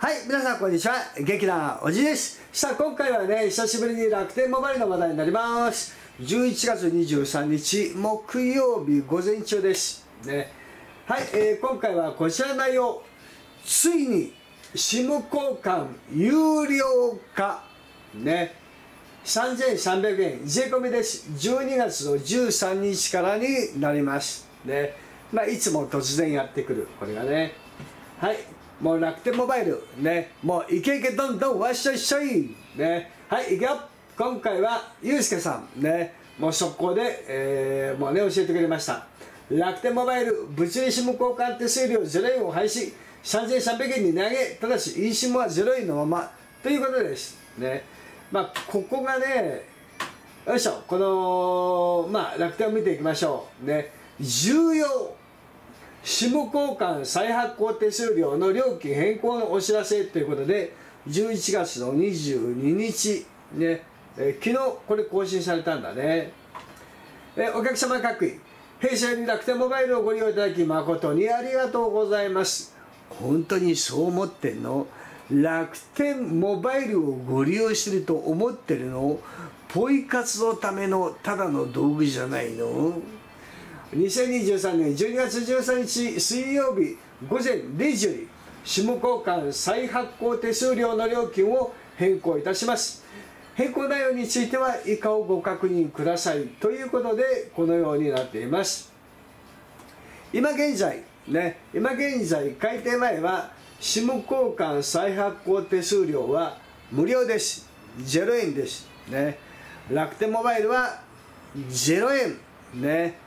はい、皆さんこんにちは。元気なおじです。さあ、今回はね、久しぶりに楽天モバイルの話題になります。11月23日、木曜日午前中です。ね、はい、今回はこちらの内容。ついに、SIM 交換有料化。ね、3,300円、税込みです。12月の13日からになります。ね、まあ、いつも突然やってくる、これがね。はい。もう楽天モバイル、ね、もうイケイケどんどんわっしょいっしょい、ね、はい、いくよ。今回はゆうすけさん、ね、もう速攻で、もうね、教えてくれました。楽天モバイル、物理SIM交換手数料0円を廃止、3,300 円に値上げ、ただし eSIM は0円のまま、ということです。ね、まあ、ここがね、よいしょ、この、まあ、楽天を見ていきましょう。ね、重要。SIM 交換再発行手数料の料金変更のお知らせということで、11月の22日、ね、昨日これ更新されたんだね。お客様各位、弊社より楽天モバイルをご利用いただき誠にありがとうございます。本当にそう思ってんの？楽天モバイルをご利用してると思ってるの？ポイ活のためのただの道具じゃないの？2023年12月13日水曜日午前0時より SIM 交換再発行手数料の料金を変更いたします。変更内容については以下をご確認くださいということで、このようになっています。今現在ね、今現在改定前は SIM 交換再発行手数料は無料です。0円ですね。楽天モバイルは0円ね。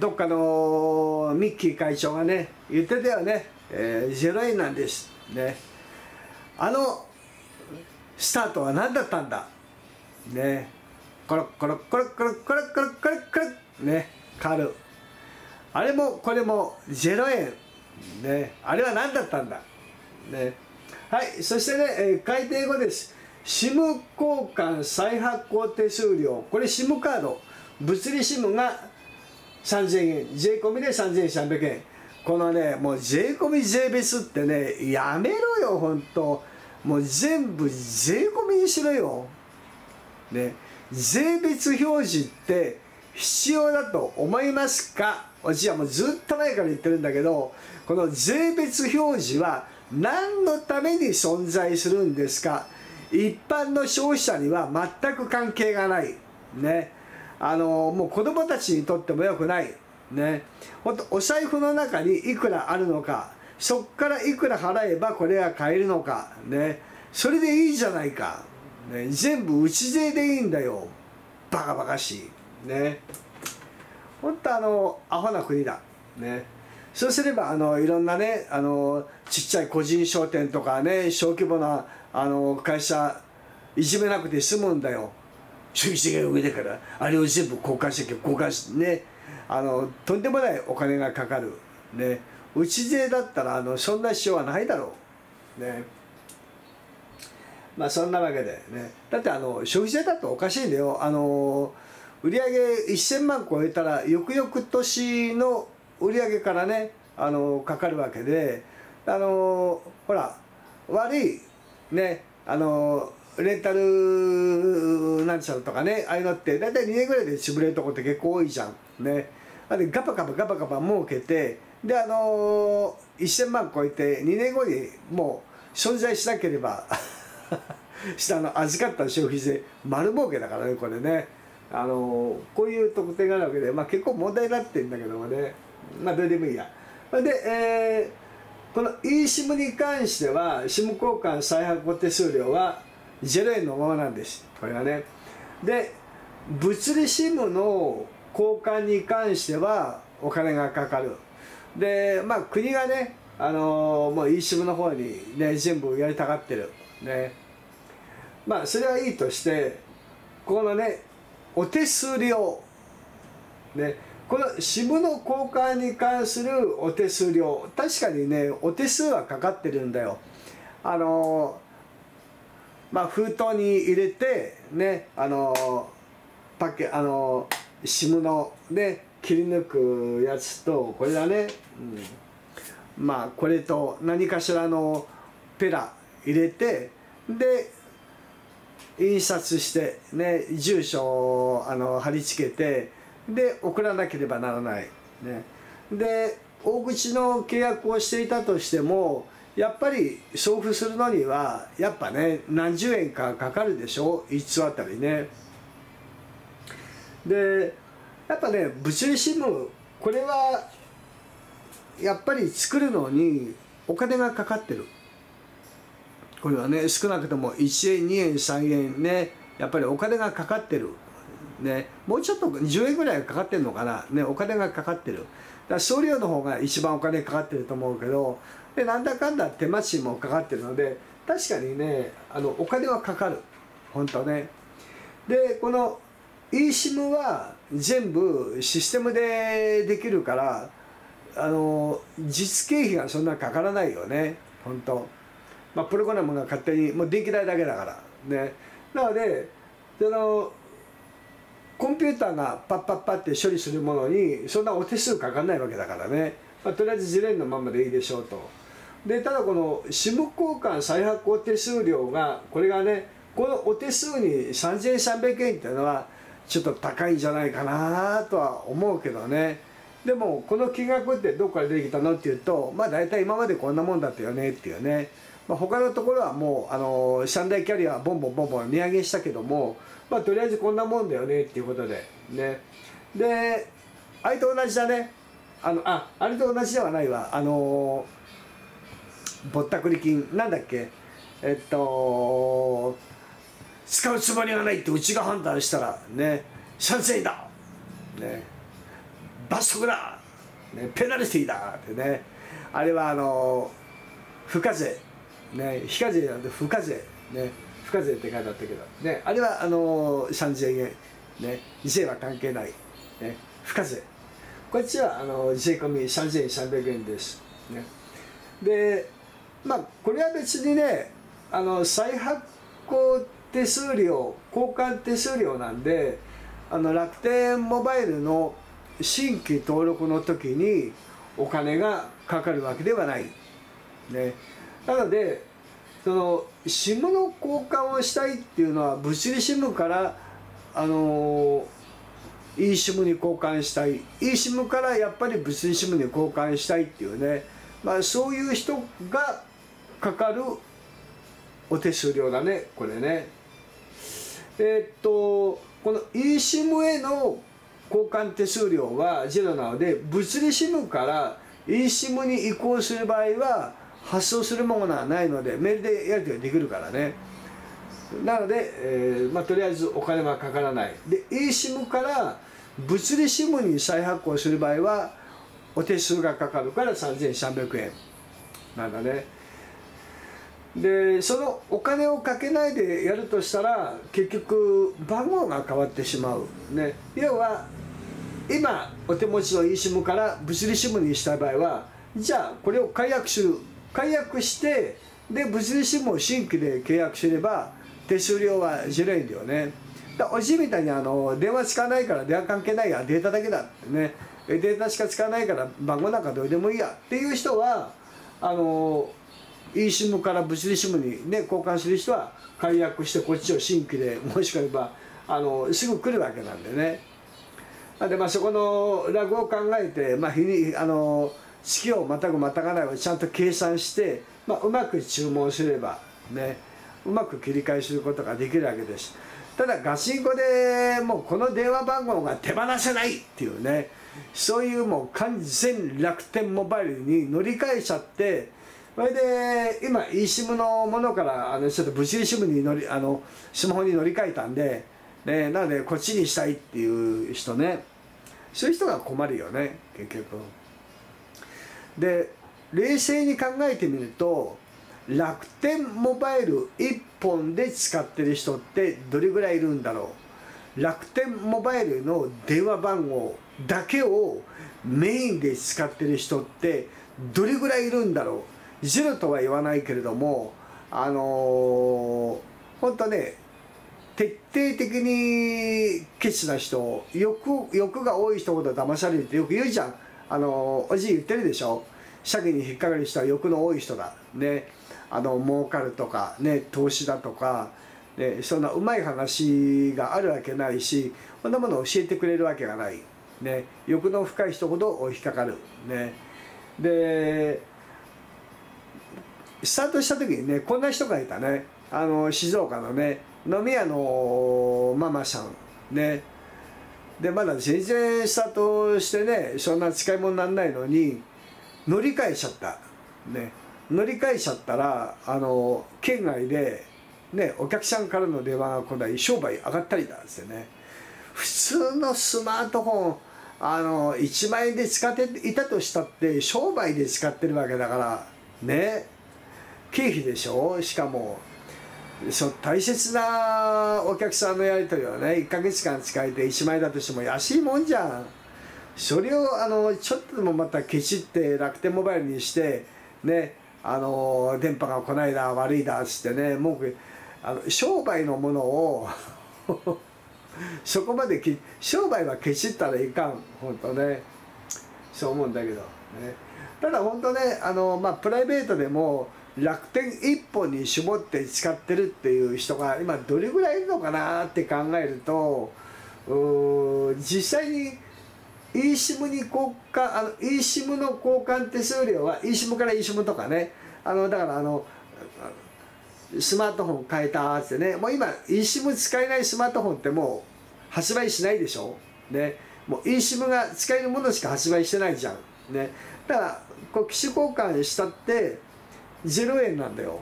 どっかのミッキー会長がね言ってたよね、0円なんですね。あのスタートは何だったんだね。コロッコロッコロッコロッコロッコロッコロッコロッね、カルあれもこれも0円ね。あれは何だったんだね。はい、そしてね、改定後です。 SIM 交換再発行手数料、これ SIM カード物理 SIM が3,000円、税込みで3,300円。このね、もう税込み税別ってね、やめろよ、ほんと。もう全部税込みにしろよ。ね、税別表示って必要だと思いますか？私はもうずっと前から言ってるんだけど、この税別表示は何のために存在するんですか？一般の消費者には全く関係がない。ね。もう子供たちにとってもよくない、ね、ほんとお財布の中にいくらあるのか、そこからいくら払えばこれが買えるのか、ね、それでいいじゃないか、ね、全部うち税でいいんだよ、バカバカしい、ね、ほんとアホな国だ、ね、そうすればいろんなねちっちゃい個人商店とかね、小規模な会社いじめなくて済むんだよ。消費税が上だからあれを全部交換して交換してね、とんでもないお金がかかるね。うち税だったらそんな必要はないだろうね。まあそんなわけでね、だって消費税だとおかしいんだよ。売上1000万超えたら翌々年の売上からねかかるわけで、ほら悪いねレンタルなんちゃらとかね、ああいうのって大体2年ぐらいで潰れるとこって結構多いじゃんね。でガバガバガバガバ儲けて、で1000万超えて2年後にもう存在しなければ下の預かった消費税丸儲けだからね、これね。こういう特典があるわけで、まあ、結構問題になってるんだけどもね、まあどうでもいいや。で、この eSIM に関しては SIM 交換再発行手数料は0円のままなんです、これはね。で物理 SIM の交換に関してはお金がかかる。でまあ国がねもう eSIM の方にね全部やりたがってるね。まあそれはいいとして、このねお手数料ね、この SIM の交換に関するお手数料、確かにねお手数はかかってるんだよ。まあ、封筒に入れて、ね、SIM の、ね、切り抜くやつとこれだね、うん、まあこれと何かしらのペラ入れて、で印刷してね、住所を貼り付けて、で送らなければならない、ね、で大口の契約をしていたとしてもやっぱり送付するのにはやっぱね何十円かかかるでしょ、1通あたりね。でやっぱね物理SIM、これはやっぱり作るのにお金がかかってる。これはね少なくとも1円2円3円ね、やっぱりお金がかかってる、ね、もうちょっと10円ぐらいかかってるのかな、ね、お金がかかってる。だから送料の方が一番お金かかってると思うけど、でなんだかんだ手間賃もかかってるので確かにねお金はかかる、本当ね。でこの eSIM は全部システムでできるから実経費がそんなかからないよね、本当。まあ、プログラムが勝手にもう電気代だけだからね。なのでコンピューターがパッパッパって処理するものにそんなお手数かかんないわけだからね、まあ、とりあえずジレンのままでいいでしょうと。でただこの SIM 交換再発行手数料がこれがねこのお手数に3300円っていうのはちょっと高いんじゃないかなとは思うけどね。でもこの金額ってどこから出てきたのっていうと、まあ大体今までこんなもんだったよねっていうね。まあ、他のところはもう三大キャリアはボンボンボンボン値上げしたけども、まあ、とりあえずこんなもんだよねっていうことでね。であれと同じだね、あれと同じではないわ、ぼったくり金なんだっけ、使うつもりがないってうちが判断したらね3000円だ、ね、罰則だ、ね、ペナルティーだってね。あれは付加税ね、非課税なんで付加税ね、付加税って書いてあったけどね、あれは3000円ね、税は関係ないね、付加税。こっちは税込み3300円ですね。でまあこれは別にね再発行手数料交換手数料なんで楽天モバイルの新規登録の時にお金がかかるわけではないね。なのでSIM の交換をしたいっていうのは物理 SIM からeSIM に交換したい、 eSIM からやっぱり物理 SIM に交換したいっていうね、まあ、そういう人がかかるお手数料だねこれね。この eSIM への交換手数料はゼロなので、物理 SIM から eSIM に移行する場合は発送するものはないのでメールでやり取りできるからね。なので、まあ、とりあえずお金はかからない。で eSIM から物理 SIM に再発行する場合はお手数がかかるから3300円なんだね。でそのお金をかけないでやるとしたら結局番号が変わってしまう、ね、要は今お手持ちの eSIM から物理 SIM にした場合はじゃあこれを解約する。解約してで物理SIMを新規で契約すれば手数料は0円だよね。だおじみたいに電話使わないから電話関係ないやデータだけだってね、データしか使わないから番号なんかどうでもいいやっていう人はeSIM から物理SIMに、ね、交換する人は解約してこっちを新規でもしかればすぐ来るわけなんでね。で、まあ、そこのラグを考えて、まあ、日に月をまたぐまたがないをちゃんと計算して、まあ、うまく注文すればねうまく切り替えすることができるわけです。ただガチンコでもうこの電話番号が手放せないっていうね、そういうもう完全楽天モバイルに乗り換えちゃって、それで今 eSIM のものからちょっと物理SIMにスマホに乗り換えたんで、ね、なのでこっちにしたいっていう人ね、そういう人が困るよね結局。で冷静に考えてみると楽天モバイル1本で使ってる人ってどれぐらいいるんだろう。楽天モバイルの電話番号だけをメインで使ってる人ってどれぐらいいるんだろう。ゼロとは言わないけれども本当ね徹底的にケチな人、欲が多い人ほど騙されるってよく言うじゃん。おじい言ってるでしょ、詐欺に引っかかる人は欲の多い人だね。儲かるとか、ね、投資だとか、ね、そんなうまい話があるわけないし、こんなものを教えてくれるわけがない、ね、欲の深い人ほど引っかかる、ね、でスタートした時にね、こんな人がいたね。静岡のね、飲み屋のママさんね、でまだ全然スタートしてね、そんな使い物にならないのに乗り換えちゃった、ね、乗り換えちゃったら県外で、ね、お客さんからの電話が来ない、商売上がったりだっつってね、普通のスマートフォン1万円で使っていたとしたって商売で使ってるわけだからね、経費でしょ。しかも大切なお客さんのやり取りはね、1ヶ月間使えて1万円だとしても安いもんじゃん。それをちょっとでもまたケチって楽天モバイルにしてね、電波が来ないだ悪いだっつってね、文句商売のものをそこまで商売はケチったらいかん、本当ね、そう思うんだけどね。ただ本当ね、プライベートでも楽天一本に絞って使ってるっていう人が今どれぐらいいるのかなって考えると、実際に eSIM に交換、eSIM の交換手数料は eSIM から eSIM とかね、だからスマートフォン変えたってね、もう今 eSIM 使えないスマートフォンってもう発売しないでしょ、ね、もう eSIM が使えるものしか発売してないじゃん、ね、だからこう機種交換したって0円なんだよ、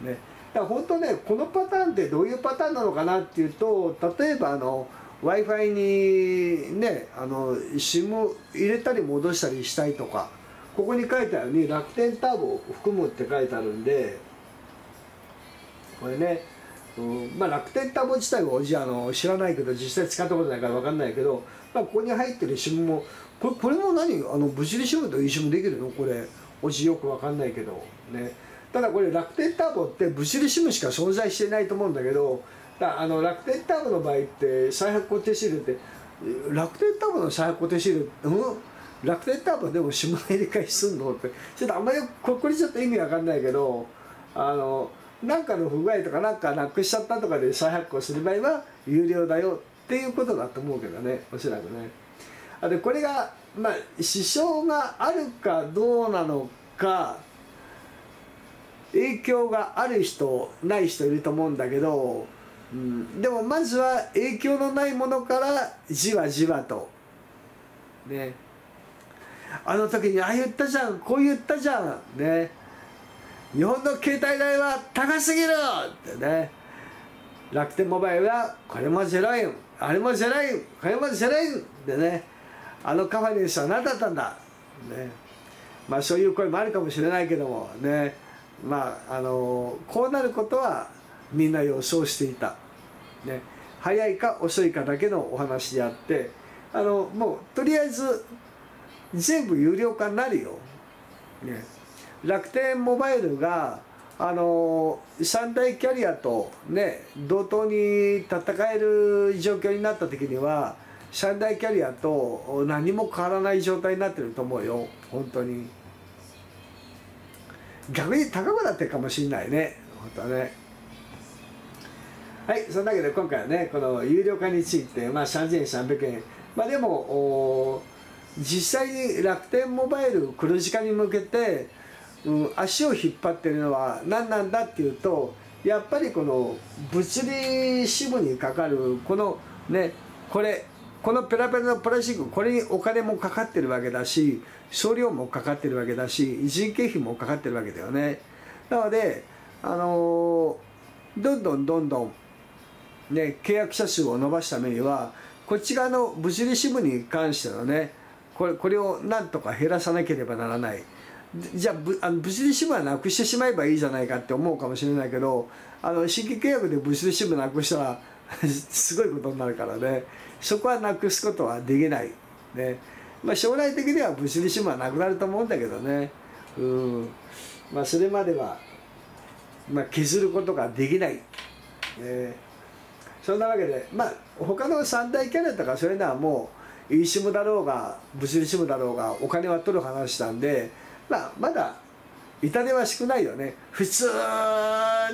ね、だから本当ね、このパターンってどういうパターンなのかなっていうと、例えばWi-Fi にね、SIM を入れたり戻したりしたいとか、ここに書いてあるように楽天ターボを含むって書いてあるんで、これね、楽天ターボ自体は知らないけど、実際使ったことないから分かんないけど、ここに入ってる SIM もこれも何物理 SIM と eSIM できるのこれ。おじよくわかんないけどね。ただこれ楽天ターボって物理 SIM しか存在してないと思うんだけど、楽天ターボの場合って再発行手数料って、楽天ターボの再発行手数料、楽天ターボでも SIM 入れ替えすんのって、ちょっとあんまりこれちょっと意味わかんないけど、なんかの不具合とかなんかなくしちゃったとかで再発行する場合は有料だよっていうことだと思うけどね、おそらくね。でこれが支障があるかどうなのか、影響がある人ない人いると思うんだけど、でもまずは影響のないものからじわじわとね、あの時にああ言ったじゃんこう言ったじゃんね、日本の携帯代は高すぎるってね、楽天モバイルはこれも0円あれも0円これも0円でね、カファレンスは何だったんだ、ね、そういう声もあるかもしれないけどもね、こうなることはみんな予想していた、ね、早いか遅いかだけのお話であって、もうとりあえず全部有料化になるよ、ね、楽天モバイルが三大キャリアと、ね、同等に戦える状況になった時には三大キャリアと何も変わらない状態になってると思うよ、本当に。逆に高くなってるかもしれないね、本当ね。はい、そんなわけで今回はね、この有料化について、3300円。でも、実際に楽天モバイル黒字化に向けて、足を引っ張ってるのは何なんだっていうと、やっぱりこの物理支部にかかる、このね、このペラペラのプラスチック、これにお金もかかってるわけだし、送料もかかってるわけだし、人件費もかかってるわけだよね。なので、どんどんね、契約者数を伸ばすためには、こっち側の物理支部に関してのね、これをなんとか減らさなければならない。じゃあ、物理支部はなくしてしまえばいいじゃないかって思うかもしれないけど、新規契約で物理支部なくしたら、すごいことになるからね、そこはなくすことはできない、ね、将来的には物理支部はなくなると思うんだけどね、それまでは、削ることができない、そんなわけで、他の三大キャリアとかそういうのはもう eSIM だろうが物理支部だろうがお金は取る話なんで、まだ痛手は少ないよね。普通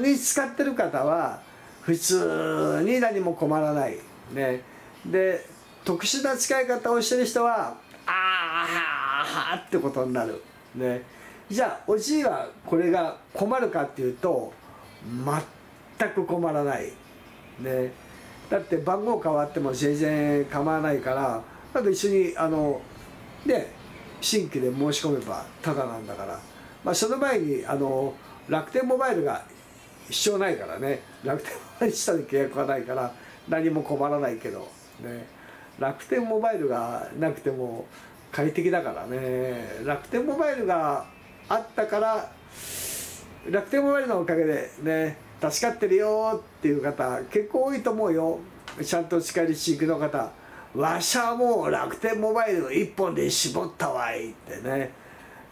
に使ってる方は普通に何も困らないね。で特殊な使い方をしてる人はあーってことになるね。じゃあおじいはこれが困るかっていうと全く困らないね。だって番号変わっても全然構わないから、なんか一緒にね新規で申し込めばタダなんだから、まあ、その前に楽天モバイルが必要ないからね、楽天モバイル下で契約はないから何も困らないけどね、楽天モバイルがなくても快適だからね。楽天モバイルがあったから、楽天モバイルのおかげでね助かってるよっていう方結構多いと思うよ。ちゃんと使える地域の方、わしゃもう楽天モバイル1本で絞ったわいってね、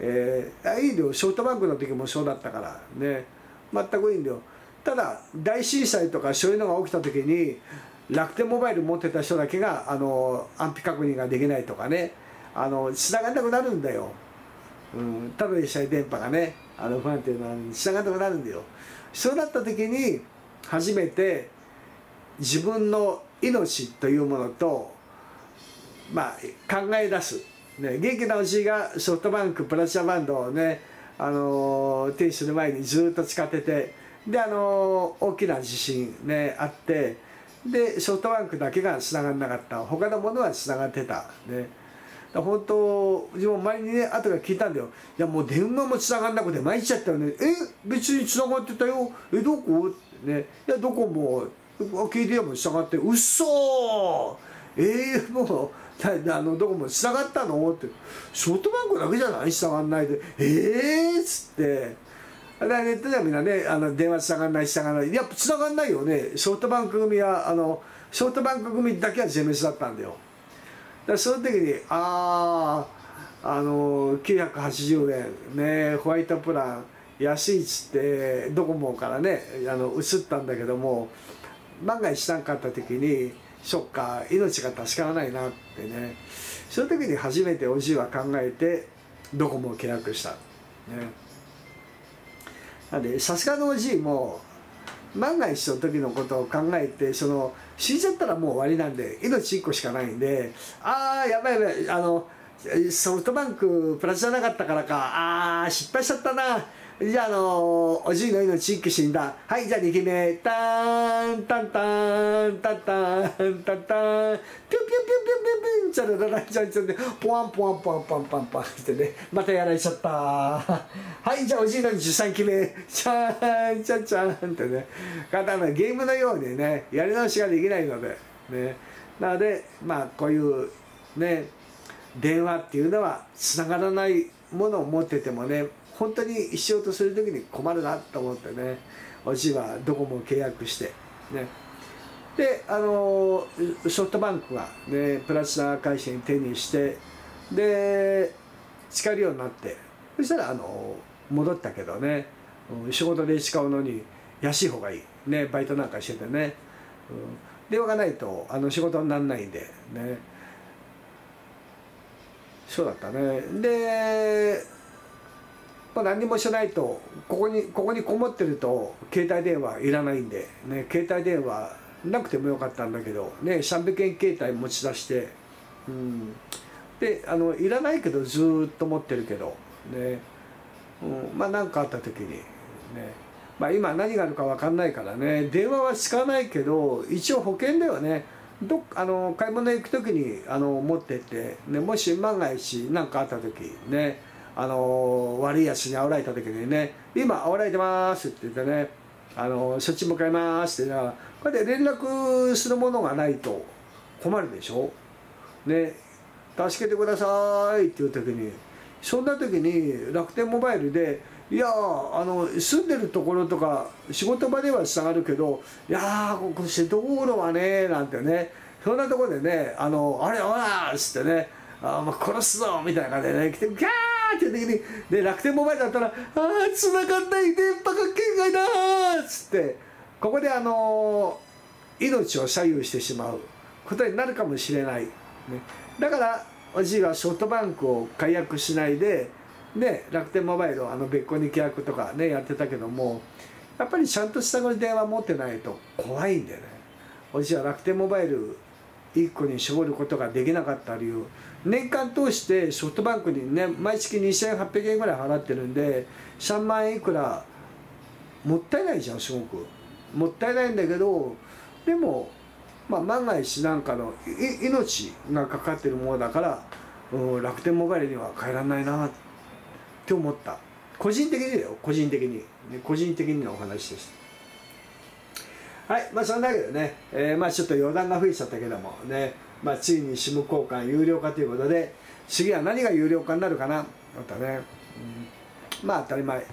いいんだよ。ソフトバンクの時もそうだったからね、全くいいんだよ。ただ大震災とかそういうのが起きた時に楽天モバイル持ってた人だけが安否確認ができないとかね、繋がんなくなるんだよ、うん、ただでさえ電波がね不安定なのに繋がんなくなるんだよ。そうなった時に初めて自分の命というものと、まあ、考え出す、ね、元気なおじいがソフトバンクプラチナバンドをね停止する前にずっと使ってて、で大きな地震ねあって、でソフトバンクだけがつながんなかった、他のものはつながってたね。本当自分前にね後から聞いたんだよ、いやもう電話もつながんなくて参っちゃったよね。え別につながってたよ、えどこってね、いやどこもKDDIもつながって、うっそーもうどこもつながったのって、ソフトバンクだけじゃないつながんないで、っつってネットではみんなね電話つながんないつながんない、いやつながんないよね。ソフトバンク組はソフトバンク組だけは全滅だったんだよ。だからその時に980円ねホワイトプラン安いっつってドコモからね移ったんだけども、万が一なんかあった時にそっか命が助からないなってね、その時に初めておじいは考えてドコモを契約した、ね、なんでさすがのおじいも万が一の時のことを考えて死んじゃったらもう終わりなんで命1個しかないんで、ああやばいやばいソフトバンクプラスじゃなかったからか、あー失敗しちゃったな、じゃあおじいの命1個死んだ、はい、じゃあ2機目ターンタンタンタンタンタンタンピュンピュンピュンピュンピュンチャラララチャンチャンでポワンポワンポワンポワンポワンポワンってね、またやられちゃった、はいじゃあおじいの13機目チャーンチャンチャンってね、ゲームのようにねやり直しができないのでね、なのでまあこういうね電話っていうのはつながらないものを持っててもね本当にしようとする時に困るなと思ってね、おじいはドコモを契約してね、でソフトバンクがねプラチナ会社に手にして、で使えるようになって、そしたら戻ったけどね、仕事で使うのに安い方がいいね、バイトなんかしててね、電話がないと仕事にならないんでね、そうだったね。で何にもしないとここにこもってると携帯電話いらないんでね、携帯電話なくてもよかったんだけどね、300円携帯持ち出して、うん、でいらないけどずっと持ってるけどね、うん、まあ何かあった時にね、まあ、今何があるか分かんないからね電話は使わないけど一応保険だよね。買い物行く時に持ってって、ね、もし万が一何かあった時ね悪いやつにあおられた時にね「今あおられてます」って言ってねそっち向かいます」って言うのはこれで連絡するものがないと困るでしょね。助けてくださいっていう時にそんな時に楽天モバイルで「いや住んでるところとか仕事場ではつながるけどいやここして道路はね」なんてねそんなところでね「あれあら」っつってね「あもう殺すぞ」みたいな感じでね来て「ギャー!」っていう時にで楽天モバイルだったら「ああつながんない電波が圏外だ!」っつってここで命を左右してしまうことになるかもしれない、ね、だからおじいはソフトバンクを解約しないでね、楽天モバイルを別個に契約とかねやってたけども、やっぱりちゃんとした電話持ってないと怖いんでね、私は楽天モバイル1個に絞ることができなかった理由、年間通してソフトバンクにね毎月2800円ぐらい払ってるんで3万円いくらもったいないじゃん、すごくもったいないんだけど、でも、まあ、万が一なんかの命がかかってるものだから、楽天モバイルには変えられないなって思った、個人的にだよ、個人的にのお話です。はい、まあそんなわけでね、まあちょっと余談が増えちゃったけどもね、まあついに SIM 交換有料化ということで、次は何が有料化になるかな、またね、まあ当たり前、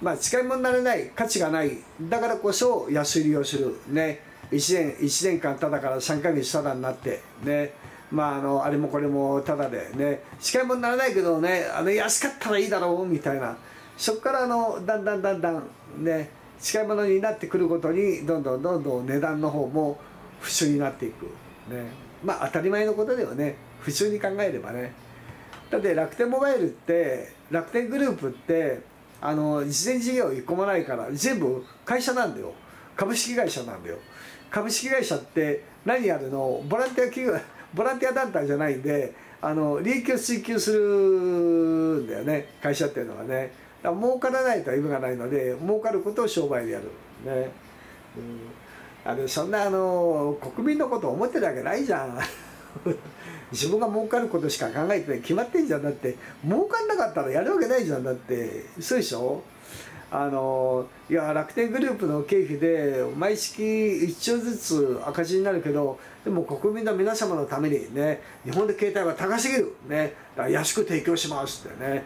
まあ使い物になれない、価値がない、だからこそ安売りをする、ね、1年間ただから3ヶ月ただになって、ね、まああれもこれもただで、ね、使い物にならないけどね、安かったらいいだろうみたいな、そこからだんだんね、近いものになってくることにどんどん値段の方も不調になっていく、ね、まあ当たり前のことではね、普通に考えればね、だって楽天モバイルって楽天グループって事前事業一個もないから全部会社なんだよ、株式会社なんだよ。株式会社って何やるの、ボランティア団体じゃないんで利益を追求するんだよね、会社っていうのはね。儲からないとは意味がないので、儲かることを商売でやる、ね、そんな国民のことを思ってるわけないじゃん自分が儲かることしか考えてない、決まってんじゃん、だって儲かんなかったらやるわけないじゃん、だってそうでしょ。いや楽天グループの経費で毎月1兆ずつ赤字になるけど、でも国民の皆様のためにね、日本の携帯は高すぎる、ね、だから安く提供しますってね、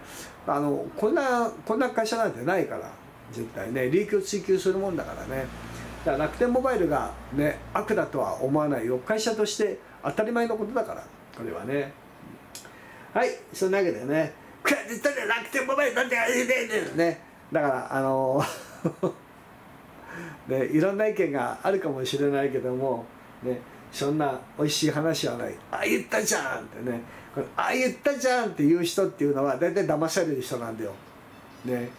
こんな会社なんてないから、絶対ね、利益を追求するもんだからね、だから楽天モバイルが、ね、悪だとは思わないよ、会社として当たり前のことだから、これはね。はい、そんなわけでね、クレジットで楽天モバイルなんてあれでね。だからね、いろんな意見があるかもしれないけども、ね、そんなおいしい話はない、ああ言ったじゃんってね、これああ言ったじゃんって言う人っていうのは大体騙される人なんだよ、ね、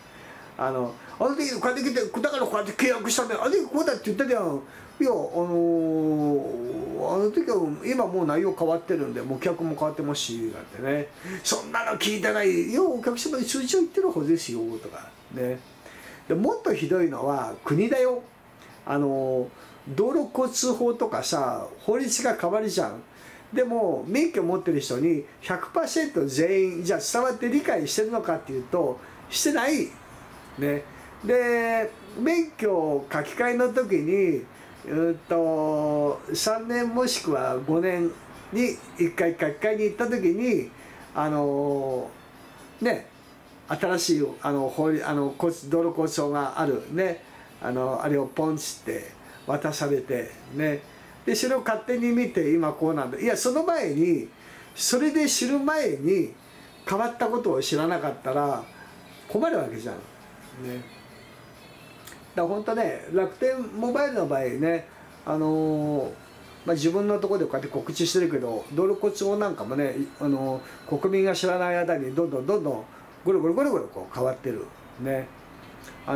あの時こうやって来てだからこうやって契約したんだよ、あの時こうだって言ったじゃん、いやあの時は今もう内容変わってるんでもう客も変わってますしなんてね、そんなの聞いてないよ、お客様に数字を言ってる方ですよとかね、でもっとひどいのは国だよ、道路交通法とかさ法律が変わるじゃん、でも免許持ってる人に 100% 全員じゃあ伝わって理解してるのかっていうとしてないね。で免許書き換えの時に3年もしくは5年に1回書き換えに行った時にね新しい道路交通法があるね、あれをポンチって渡されてね、でそれを勝手に見て今こうなんだ、いやその前にそれで知る前に変わったことを知らなかったら困るわけじゃんね。だから本当ね楽天モバイルの場合ねまあ自分のところでこうやって告知してるけど道路交通法なんかもね国民が知らない間にどんどんゴロゴロこう変わってるね。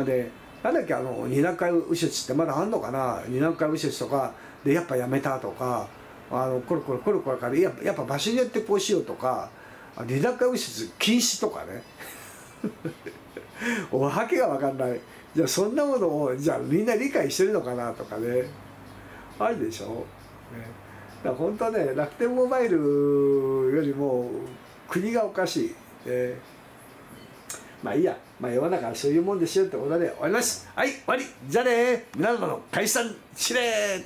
でなんだっけ二段階右折ってまだあんのかな、二段階右折とかでやっぱやめたとかコロコロからやっぱ場所によってこうしようとか二段階右折禁止とかねおはけが分かんない、じゃあそんなものをじゃあみんな理解してるのかなとかねあるでしょ、ね、だから本当ね楽天モバイルよりも国がおかしい、まあいいや、まあ世の中はそういうもんですよってことで終わります。はい、終わり。じゃあね、皆様の解散指令。